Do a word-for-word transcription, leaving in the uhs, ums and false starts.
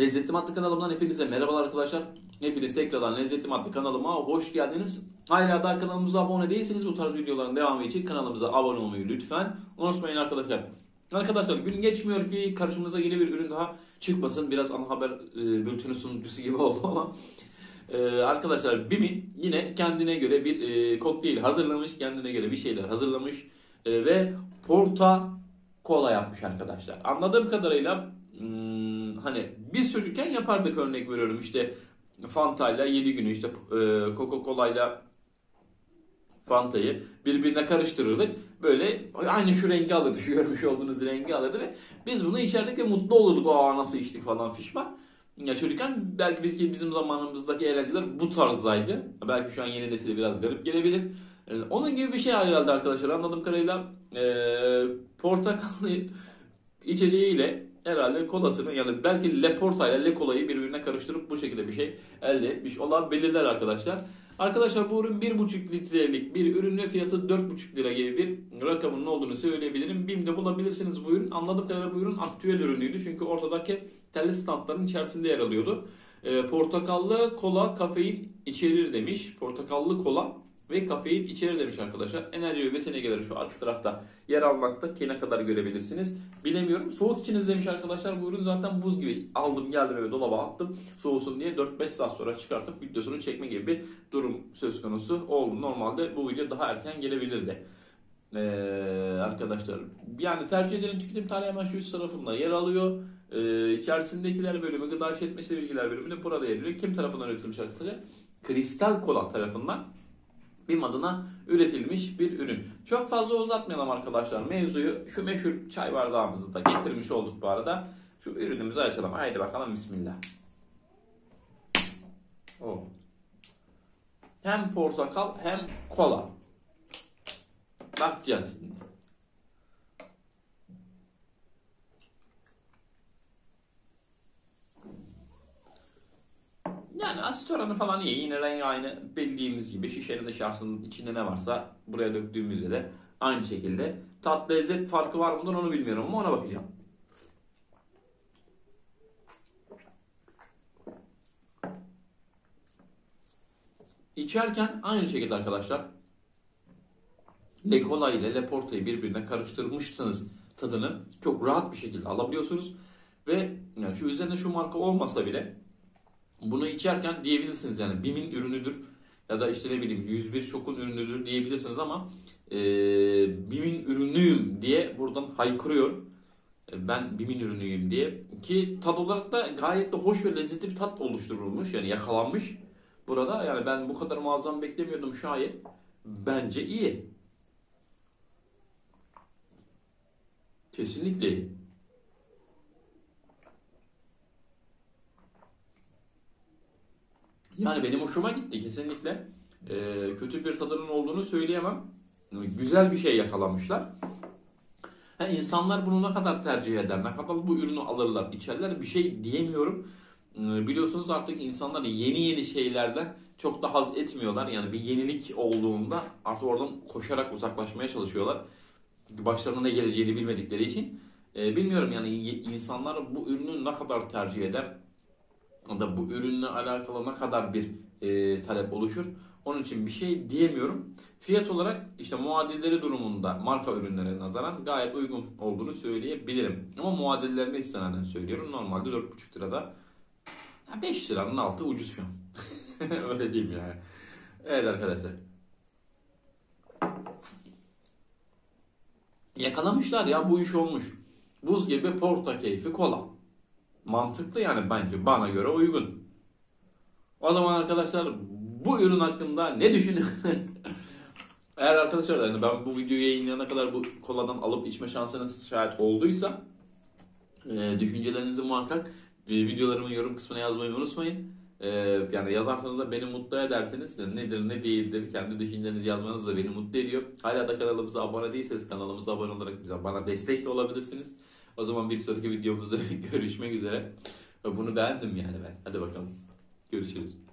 Lezzetli Madde kanalımdan hepinize merhabalar arkadaşlar. Hepiniz tekrardan Lezzetli Madde kanalıma hoş geldiniz. Hala daha kanalımıza abone değilseniz bu tarz videoların devamı için kanalımıza abone olmayı lütfen unutmayın arkadaşlar. Arkadaşlar gün geçmiyor ki karşımıza yeni bir ürün daha çıkmasın. Biraz ana haber e, bülteni sunucusu gibi oldu ama. E, arkadaşlar BİM'in yine kendine göre bir e, kokteyl hazırlamış. Kendine göre bir şeyler hazırlamış. E, ve portakola yapmış arkadaşlar. Anladığım kadarıyla... Hmm, hani biz çocukken yapardık, örnek veriyorum işte Fanta'yla yedi günü, işte e, Coca-Cola'yla Fanta'yı birbirine karıştırırdık. Böyle aynı şu rengi alırdı, şu görmüş olduğunuz rengi alırdı ve biz bunu içerdik ve mutlu olurduk. Aa nasıl içtik falan fişman. Ya çocukken belki biz, bizim zamanımızdaki eğlenceler bu tarzdaydı. Belki şu an yeni nesile biraz garip gelebilir. E, onun gibi bir şey herhalde arkadaşlar, anladığım kadarıyla e, portakallı içeceğiyle herhalde kolasını, yani belki Le Porta ile Le Cola'yı birbirine karıştırıp bu şekilde bir şey elde etmiş olabilirler arkadaşlar. Arkadaşlar bu ürün bir buçuk litrelik bir ürün ve fiyatı dört buçuk lira gibi bir rakamının olduğunu söyleyebilirim. BİM'de bulabilirsiniz bu ürün. Anladığım kadarıyla bu ürün aktüel ürünüydü. Çünkü ortadaki telli standların içerisinde yer alıyordu. E, portakallı kola kafein içerir demiş. Portakallı kola ve kafein içerir demiş arkadaşlar. Enerji ve senegeleri şu arka tarafta yer almakta, ki ne kadar görebilirsiniz bilemiyorum. Soğut içiniz demiş arkadaşlar. Bu ürün zaten buz gibi, aldım geldim eve dolaba attım. Soğusun diye dört beş saat sonra çıkartıp videosunu çekme gibi bir durum söz konusu oldu. Normalde bu video daha erken gelebilirdi. Ee, arkadaşlar yani tercih edilen tüketim tarihi hemen şu üst tarafında yer alıyor. Ee, içerisindekiler bölümü, gıda işletmesi bilgiler bölümünde burada yer alıyor. Kim tarafından üretilmiş arkadaşlar? Kristal Kola tarafından. BİM adına üretilmiş bir ürün. Çok fazla uzatmayalım arkadaşlar mevzuyu. Şu meşhur çay bardağımızı da getirmiş olduk bu arada. Şu ürünümüzü açalım. Haydi bakalım, bismillah. Oh. Hem portakal hem kola. Bakacağız şimdi. Yani asit oranı falan iyi. Yine rengi aynı bildiğimiz gibi. Şişenin dışarısının içinde ne varsa buraya döktüğümüzde de aynı şekilde. Tat lezzet farkı var mıdır onu bilmiyorum ama ona bakacağım. İçerken aynı şekilde arkadaşlar Le Cola ile Le Porta'yı birbirine karıştırmışsınız, tadını çok rahat bir şekilde alabiliyorsunuz. Ve yani şu üzerinde şu marka olmasa bile bunu içerken diyebilirsiniz yani BİM'in ürünüdür ya da işte ne bileyim yüz bir şokun ürünüdür diyebilirsiniz ama e, BİM'in ürünüyüm diye buradan haykırıyor. E, ben BİM'in ürünüyüm diye, ki tad olarak da gayet de hoş ve lezzetli bir tat oluşturulmuş, yani yakalanmış burada. Yani ben bu kadar muazzam beklemiyordum şayet. Bence iyi. Kesinlikle iyi. Yani benim hoşuma gitti kesinlikle. Ee, kötü bir tadının olduğunu söyleyemem. Güzel bir şey yakalamışlar. Ha, insanlar bunu ne kadar tercih eder, ne kadar bu ürünü alırlar, içerler, bir şey diyemiyorum. Ee, biliyorsunuz artık insanlar yeni yeni şeylerden çok da haz etmiyorlar. Yani bir yenilik olduğunda artık oradan koşarak uzaklaşmaya çalışıyorlar. Çünkü başlarına ne geleceğini bilmedikleri için. Ee, bilmiyorum yani insanlar bu ürünü ne kadar tercih eder, da bu ürünle alakalı ne kadar bir e, talep oluşur. Onun için bir şey diyemiyorum. Fiyat olarak işte muadilleri durumunda marka ürünlere nazaran gayet uygun olduğunu söyleyebilirim. Ama muadillerine istinaden söylüyorum. Normalde dört buçuk lirada beş liranın altı ucuz şu an. Öyle diyeyim yani. Evet arkadaşlar. Yakalamışlar ya, bu iş olmuş. Buz gibi porta keyfi kola. Mantıklı yani, bence bana göre uygun. O zaman arkadaşlar bu ürün hakkında ne düşünüyorsunuz? Eğer arkadaşlar yani ben bu videoyu yayınlayana kadar bu koladan alıp içme şansınız şayet olduysa e, düşüncelerinizi muhakkak e, videolarımın yorum kısmına yazmayı unutmayın. E, yani yazarsanız da beni mutlu ederseniz, nedir ne değildir kendi düşüncelerinizi yazmanız da beni mutlu ediyor. Hala da kanalımıza abone değilseniz kanalımıza abone olarak bize, bana destek de olabilirsiniz. O zaman bir sonraki videomuzda görüşmek üzere. Bunu beğendim yani ben. Hadi bakalım. Görüşürüz.